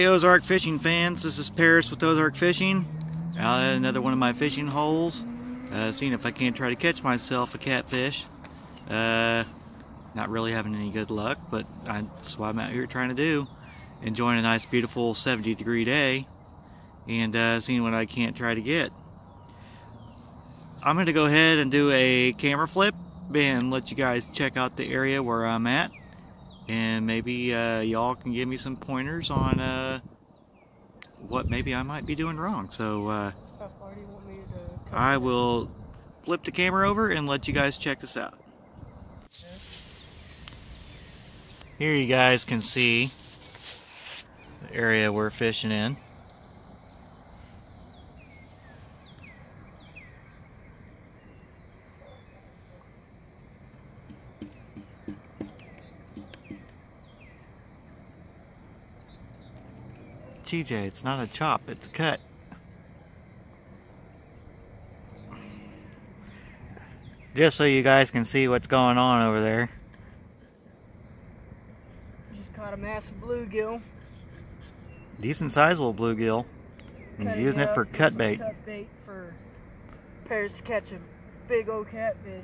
Hey Ozark fishing fans, this is Paris with Ozark Fishing. I'll add another one of my fishing holes, seeing if I can try to catch myself a catfish. Not really having any good luck, but that's what I'm out here trying to do. Enjoying a nice beautiful 70-degree day and seeing what I can't try to get. I'm going to go ahead and do a camera flip and let you guys check out the area where I'm at. And maybe y'all can give me some pointers on what maybe I might be doing wrong. So how far do you want me to I will flip the camera over and let you guys check this out. Here you guys can see the area we're fishing in. TJ, it's not a chop, it's a cut. Just so you guys can see what's going on over there. Just caught a massive bluegill. Decent size little bluegill. And he's using it for cut bait. Cut bait for Paris to catch a big old catfish.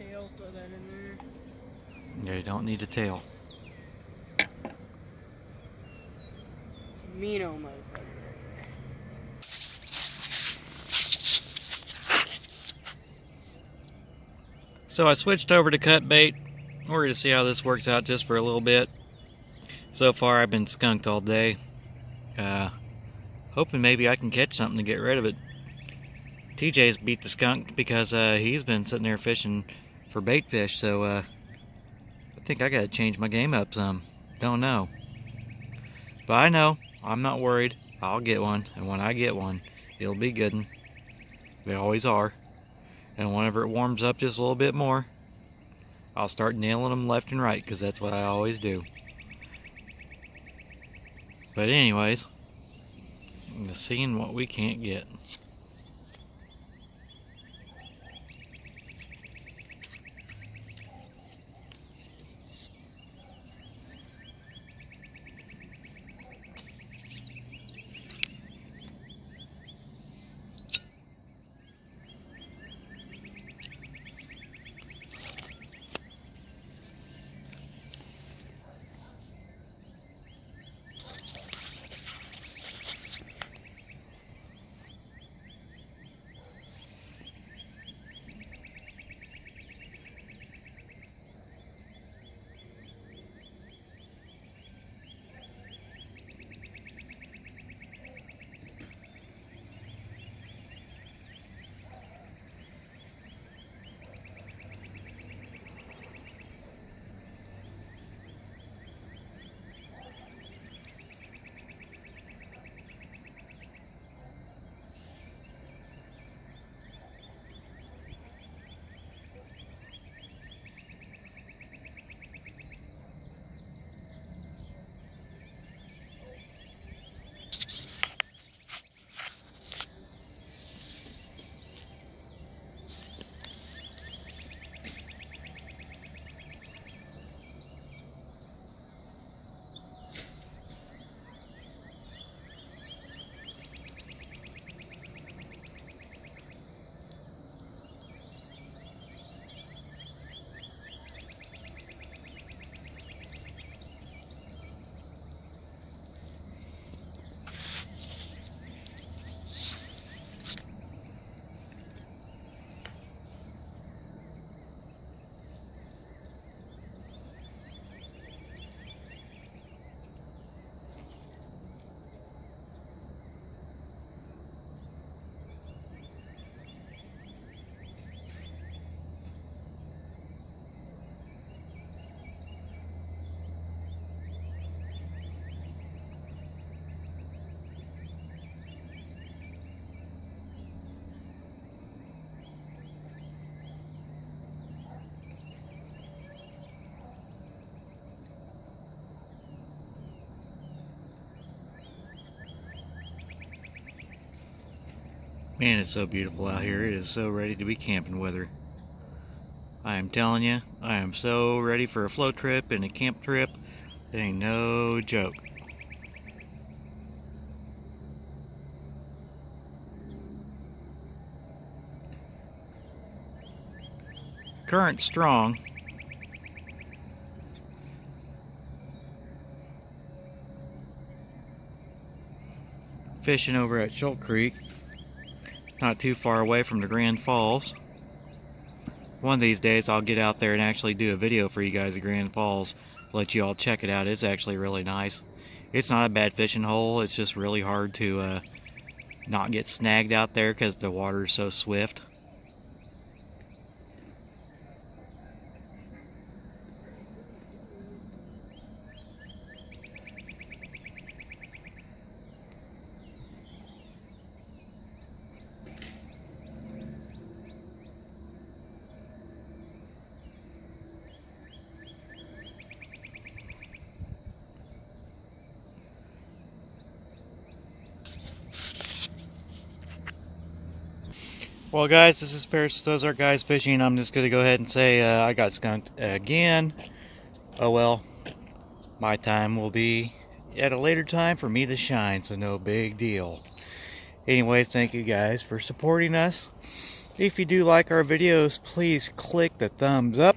Tail, throw that in there. Yeah, you don't need a tail. It's a mean old motherfucker right there. So I switched over to cut bait. We're going to see how this works out just for a little bit. So far I've been skunked all day. Hoping maybe I can catch something to get rid of it. TJ's beat the skunk because he's been sitting there fishing for bait fish, so I think I gotta change my game up some. Don't know. But I know, I'm not worried. I'll get one, and when I get one, it'll be good one. They always are. And whenever it warms up just a little bit more, I'll start nailing them left and right, because that's what I always do. But anyways, I'm just seeing what we can't get. Man, it's so beautiful out here. It is so ready to be camping weather. I am telling you, I am so ready for a float trip and a camp trip. It ain't no joke. Current strong. Fishing over at Shoal Creek, not too far away from the Grand Falls. One of these days I'll get out there and actually do a video for you guys at Grand Falls, let you all check it out. It's actually really nice. It's not a bad fishing hole, it's just really hard to not get snagged out there because the water is so swift. Well guys, this is Paris with Ozark Guys Fishing. I'm just going to go ahead and say I got skunked again. Oh well, my time will be at a later time for me to shine, so no big deal. Anyways, thank you guys for supporting us. If you do like our videos, please click the thumbs up.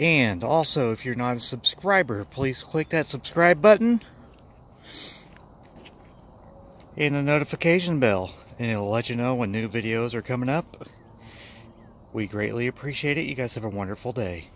And also, if you're not a subscriber, please click that subscribe button and the notification bell. And it'll let you know when new videos are coming up. We greatly appreciate it. You guys have a wonderful day.